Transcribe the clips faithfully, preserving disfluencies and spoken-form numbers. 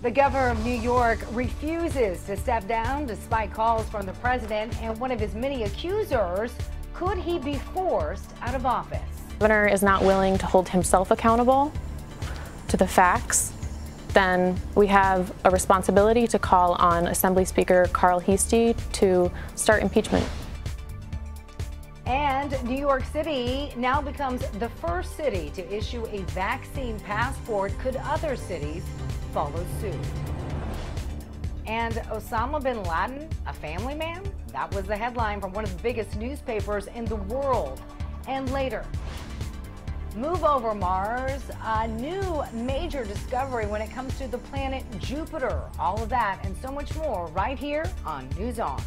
The governor of New York refuses to step down despite calls from the president and one of his many accusers. Could he be forced out of office? The governor is not willing to hold himself accountable to the facts. Then we have a responsibility to call on Assembly Speaker Carl Heastie to start impeachment. And New York City now becomes the first city to issue a vaccine passport. Could other cities follow suit? And Osama bin Laden, a family man? That was the headline from one of the biggest newspapers in the world. And later, move over Mars, a new major discovery when it comes to the planet Jupiter. All of that and so much more right here on News On.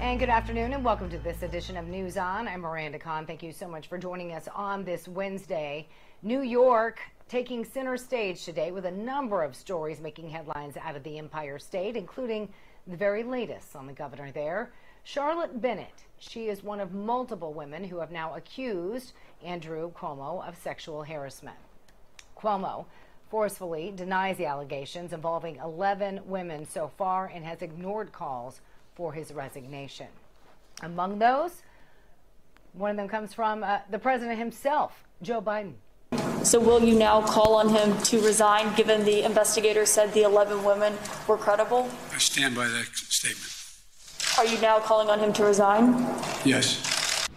And good afternoon and welcome to this edition of News On. I'm Miranda Khan. Thank you so much for joining us on this Wednesday. New York taking center stage today with a number of stories making headlines out of the Empire State, including the very latest on the governor there, Charlotte Bennett. She is one of multiple women who have now accused Andrew Cuomo of sexual harassment. Cuomo forcefully denies the allegations involving eleven women so far and has ignored calls for his resignation. Among those, one of them comes from uh, the president himself, Joe Biden. So will you now call on him to resign, given the investigator said the eleven women were credible? I stand by that statement. Are you now calling on him to resign? Yes.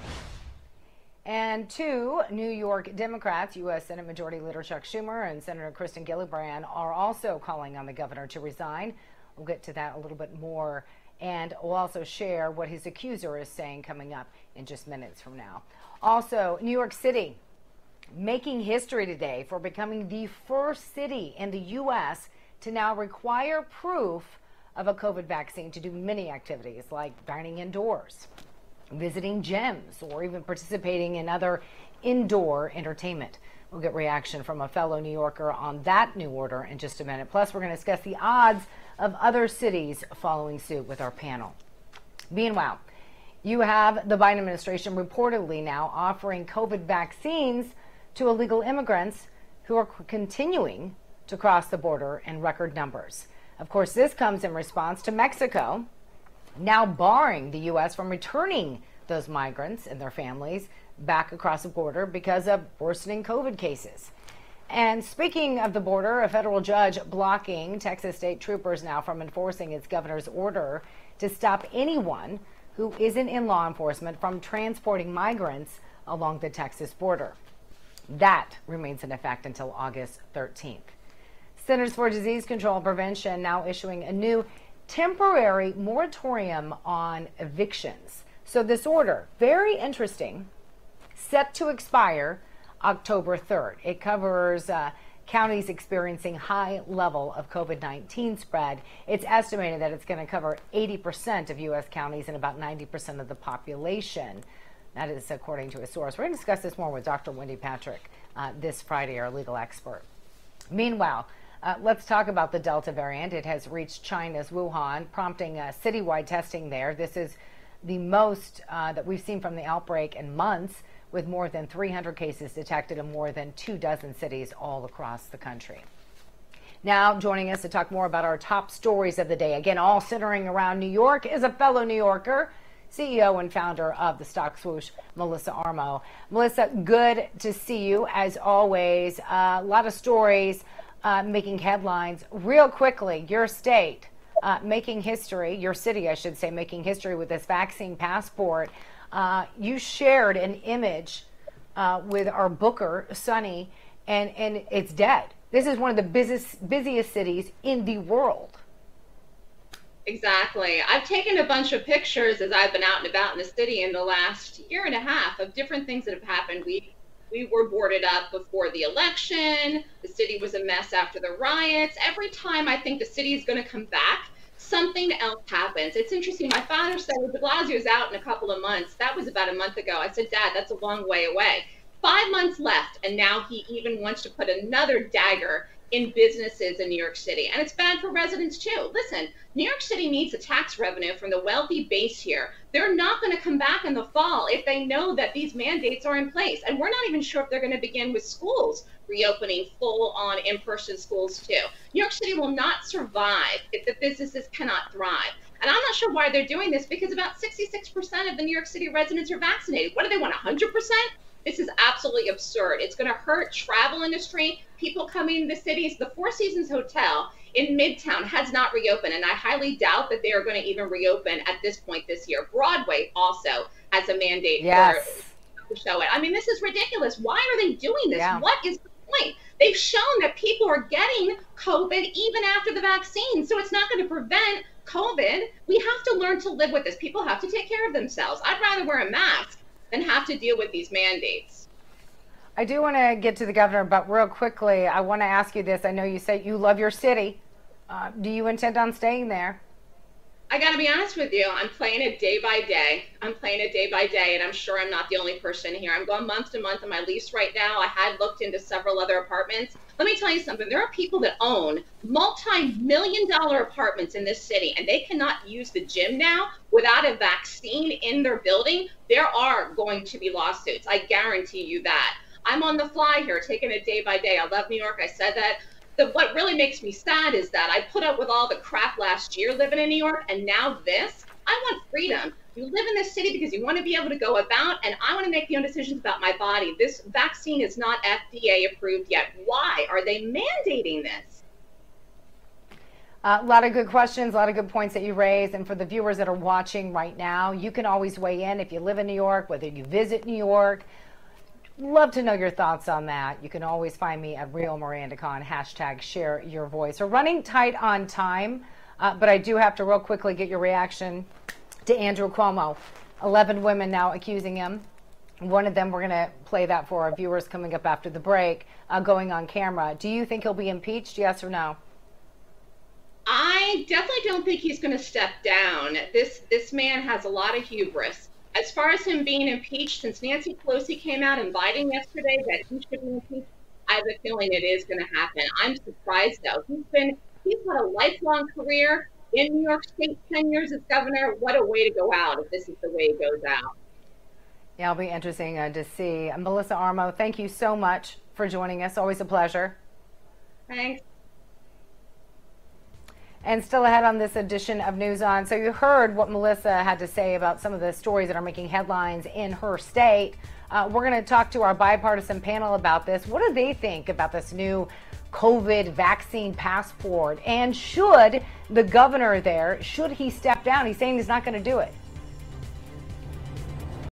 And two New York Democrats, U S Senate Majority Leader Chuck Schumer and Senator Kristen Gillibrand, are also calling on the governor to resign. We'll get to that a little bit more. And we'll also share what his accuser is saying coming up in just minutes from now. Also, New York City making history today for becoming the first city in the U S to now require proof of a COVID vaccine to do many activities like dining indoors, visiting gyms, or even participating in other indoor entertainment. We'll get reaction from a fellow New Yorker on that new order in just a minute. Plus, we're going to discuss the odds of other cities following suit with our panel. Meanwhile, you have the Biden administration reportedly now offering COVID vaccines to illegal immigrants who are continuing to cross the border in record numbers. Of course, this comes in response to Mexico now barring the U S from returning those migrants and their families back across the border because of worsening COVID cases. And speaking of the border, a federal judge blocking Texas state troopers now from enforcing its governor's order to stop anyone who isn't in law enforcement from transporting migrants along the Texas border. That remains in effect until August thirteenth. Centers for Disease Control and Prevention now issuing a new temporary moratorium on evictions. So this order, very interesting, set to expire October third. It covers uh, counties experiencing high level of COVID nineteen spread. It's estimated that it's going to cover eighty percent of U S counties and about ninety percent of the population. That is according to a source. We're going to discuss this more with Doctor Wendy Patrick uh, this Friday, our legal expert. Meanwhile, uh, let's talk about the Delta variant. It has reached China's Wuhan, prompting uh, citywide testing there. This is the most uh, that we've seen from the outbreak in months, with more than three hundred cases detected in more than two dozen cities all across the country. Now joining us to talk more about our top stories of the day, again, all centering around New York, is a fellow New Yorker, C E O and founder of the Stock Swoosh, Melissa Armo. Melissa, good to see you as always. Uh, a lot of stories uh, making headlines. Real quickly, your state uh, making history, your city, I should say, making history with this vaccine passport. Uh, you shared an image uh, with our booker, Sonny, and, and it's dead. This is one of the busiest, busiest cities in the world. Exactly. I've taken a bunch of pictures as I've been out and about in the city in the last year and a half of different things that have happened. We, we were boarded up before the election. The city was a mess after the riots. Every time I think the city is going to come back, something else happens. It's interesting. My father said, well, de Blasio is out in a couple of months. That was about a month ago. I said, Dad, that's a long way away. Five months left, and now he even wants to put another dagger in businesses in New York City. And it's bad for residents too. Listen, New York City needs the tax revenue from the wealthy base here. They're not going to come back in the fall if they know that these mandates are in place. And we're not even sure if they're going to begin with schools reopening full-on in-person schools too. New York City will not survive if the businesses cannot thrive. And I'm not sure why they're doing this, because about sixty-six percent of the New York City residents are vaccinated. What do they want, one hundred percent? This is absolutely absurd. It's going to hurt travel industry, people coming to the cities. The Four Seasons Hotel in Midtown has not reopened, and I highly doubt that they are going to even reopen at this point this year. Broadway also has a mandate yes. for to show it. I mean, this is ridiculous. Why are they doing this? Yeah. What is the point? They've shown that people are getting COVID even after the vaccine, so it's not going to prevent COVID. We have to learn to live with this. People have to take care of themselves. I'd rather wear a mask and have to deal with these mandates. I do want to get to the governor, but real quickly, I want to ask you this. I know you say you love your city. Uh, do you intend on staying there? I got to be honest with you. I'm playing it day by day. I'm playing it day by day, and I'm sure I'm not the only person here. I'm going month to month on my lease right now. I had looked into several other apartments. Let me tell you something. There are people that own multi-million dollar apartments in this city, and they cannot use the gym now without a vaccine in their building. There are going to be lawsuits. I guarantee you that. I'm on the fly here, taking it day by day. I love New York. I said that. The, what really makes me sad is that I put up with all the crap last year living in New York, and now this. I want freedom. You live in this city because you want to be able to go about, and I want to make my own decisions about my body. This vaccine is not F D A approved yet. Why are they mandating this? Uh, a lot of good questions, a lot of good points that you raised. And for the viewers that are watching right now, you can always weigh in if you live in New York, whether you visit New York. Love to know your thoughts on that. You can always find me at Real Miranda Khan, hashtag share your voice. We're running tight on time, uh, but I do have to real quickly get your reaction to Andrew Cuomo. eleven women now accusing him. One of them, we're going to play that for our viewers coming up after the break, uh, going on camera. Do you think he'll be impeached, yes or no? I definitely don't think he's going to step down. This, this man has a lot of hubris. As far as him being impeached, since Nancy Pelosi came out inviting yesterday that he should be impeached, I have a feeling it is going to happen. I'm surprised, though. He's been, he's had a lifelong career in New York State, ten years as governor. What a way to go out if this is the way it goes out. Yeah, it'll be interesting uh, to see. And Melissa Armo, thank you so much for joining us. Always a pleasure. Thanks. And still ahead on this edition of News On. So you heard what Melissa had to say about some of the stories that are making headlines in her state. Uh, we're going to talk to our bipartisan panel about this. What do they think about this new COVID vaccine passport? And should the governor there, should he step down? He's saying he's not going to do it.